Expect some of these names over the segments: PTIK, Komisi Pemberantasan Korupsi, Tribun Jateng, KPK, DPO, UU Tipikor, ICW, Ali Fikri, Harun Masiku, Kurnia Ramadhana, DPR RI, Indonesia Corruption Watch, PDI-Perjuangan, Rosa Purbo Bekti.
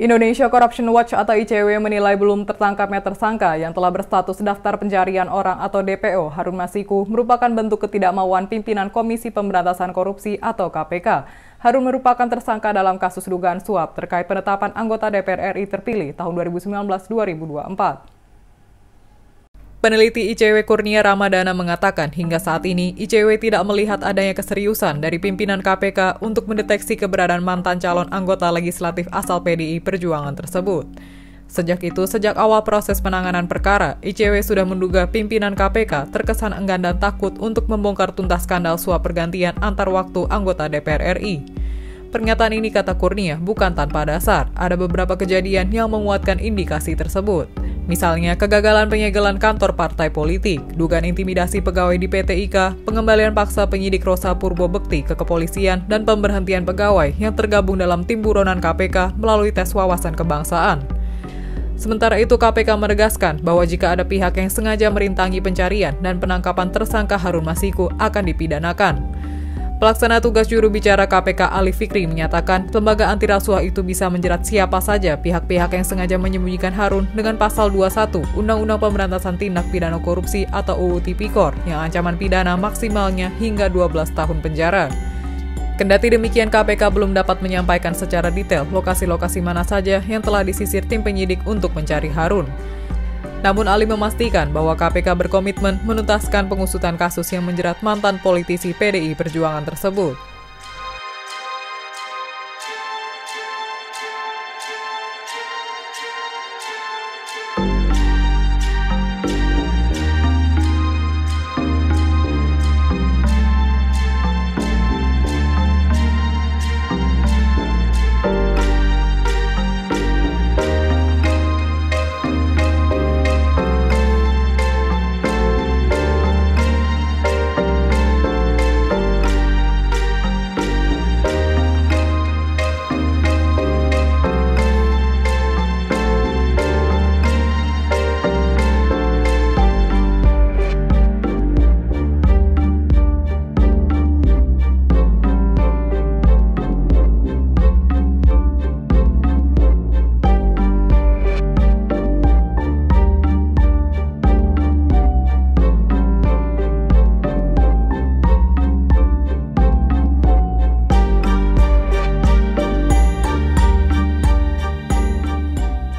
Indonesia Corruption Watch atau ICW menilai belum tertangkapnya tersangka yang telah berstatus daftar pencarian orang atau DPO Harun Masiku merupakan bentuk ketidakmauan pimpinan Komisi Pemberantasan Korupsi atau KPK. Harun merupakan tersangka dalam kasus dugaan suap terkait penetapan anggota DPR RI terpilih tahun 2019-2024. Peneliti ICW Kurnia Ramadhana mengatakan hingga saat ini ICW tidak melihat adanya keseriusan dari pimpinan KPK untuk mendeteksi keberadaan mantan calon anggota legislatif asal PDI-Perjuangan tersebut. Sejak awal proses penanganan perkara, ICW sudah menduga pimpinan KPK terkesan enggan dan takut untuk membongkar tuntas skandal suap pergantian antar waktu anggota DPR RI. Pernyataan ini, kata Kurnia, bukan tanpa dasar. Ada beberapa kejadian yang menguatkan indikasi tersebut. Misalnya, kegagalan penyegelan kantor partai politik, dugaan intimidasi pegawai di PTIK, pengembalian paksa penyidik Rosa Purbo Bekti ke kepolisian, dan pemberhentian pegawai yang tergabung dalam tim buronan KPK melalui tes wawasan kebangsaan. Sementara itu, KPK menegaskan bahwa jika ada pihak yang sengaja merintangi pencarian dan penangkapan tersangka Harun Masiku akan dipidanakan. Pelaksana tugas juru bicara KPK Ali Fikri menyatakan lembaga anti rasuah itu bisa menjerat siapa saja pihak-pihak yang sengaja menyembunyikan Harun dengan pasal 21 Undang-Undang Pemberantasan Tindak Pidana Korupsi atau UU Tipikor yang ancaman pidana maksimalnya hingga 12 tahun penjara. Kendati demikian, KPK belum dapat menyampaikan secara detail lokasi-lokasi mana saja yang telah disisir tim penyidik untuk mencari Harun. Namun Ali memastikan bahwa KPK berkomitmen menuntaskan pengusutan kasus yang menjerat mantan politisi PDI Perjuangan tersebut.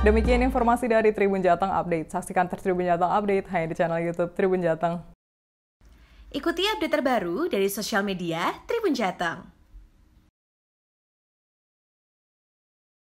Demikian informasi dari Tribun Jateng Update. Saksikan terus Tribun Jateng Update hanya di channel YouTube Tribun Jateng. Ikuti update terbaru dari sosial media Tribun Jateng.